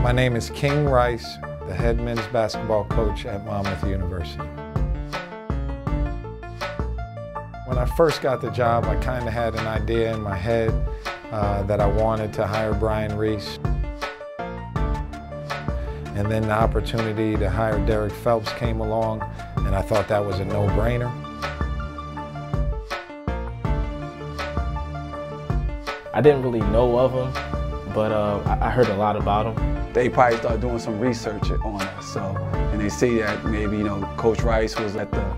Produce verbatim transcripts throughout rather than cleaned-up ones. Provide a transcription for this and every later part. My name is King Rice, the head men's basketball coach at Monmouth University. When I first got the job, I kind of had an idea in my head uh, that I wanted to hire Brian Reese. And then the opportunity to hire Derek Phelps came along, and I thought that was a no-brainer. I didn't really know of him, but uh, I heard a lot about him. They probably started doing some research on us, so, and they see that maybe, you know, Coach Rice was at the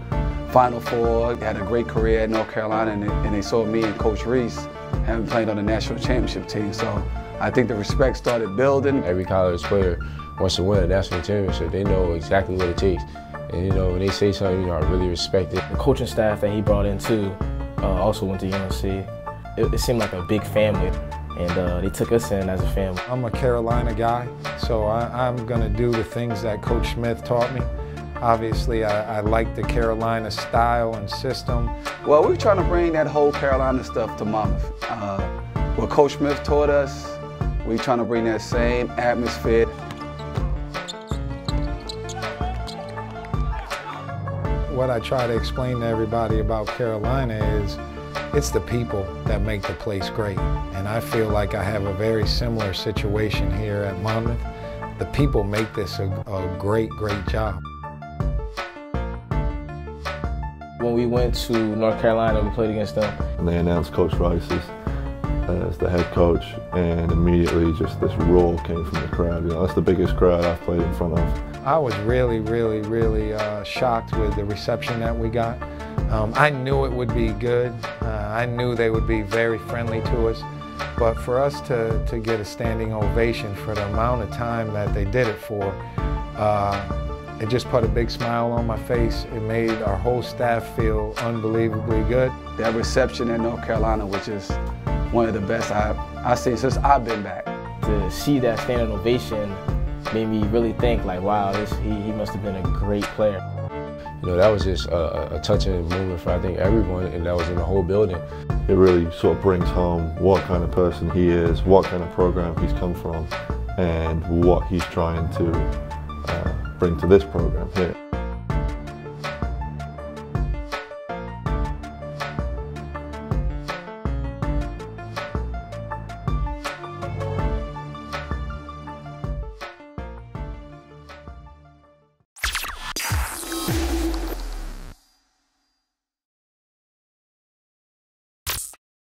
Final Four, had a great career at North Carolina, and they, and they saw me and Coach Reese having played on the national championship team. So I think the respect started building. Every college player wants to win a national championship. They know exactly what it takes. And, you know, when they say something, you know, I really respect it. The coaching staff that he brought in, too, uh, also went to U N C. It, it seemed like a big family, and uh, they took us in as a family. I'm a Carolina guy, so I, I'm going to do the things that Coach Smith taught me. Obviously, I, I like the Carolina style and system. Well, we're trying to bring that whole Carolina stuff to Monmouth. Uh, what Coach Smith taught us, we're trying to bring that same atmosphere. What I try to explain to everybody about Carolina is it's the people that make the place great. And I feel like I have a very similar situation here at Monmouth. The people make this a, a great, great job. When we went to North Carolina, we played against them. And they announced Coach Rice as, as the head coach, and immediately just this roar came from the crowd. You know, that's the biggest crowd I've played in front of. I was really, really, really uh, shocked with the reception that we got. Um, I knew it would be good. Uh, I knew they would be very friendly to us. But for us to, to get a standing ovation for the amount of time that they did it for, uh, it just put a big smile on my face. It made our whole staff feel unbelievably good. That reception in North Carolina was just one of the best I've, I've seen since I've been back. To see that standing ovation made me really think, like, wow, this, he, he must have been a great player. You know, that was just a, a touching moment for, I think, everyone, and that was in the whole building. It really sort of brings home what kind of person he is, what kind of program he's come from, and what he's trying to uh, bring to this program here.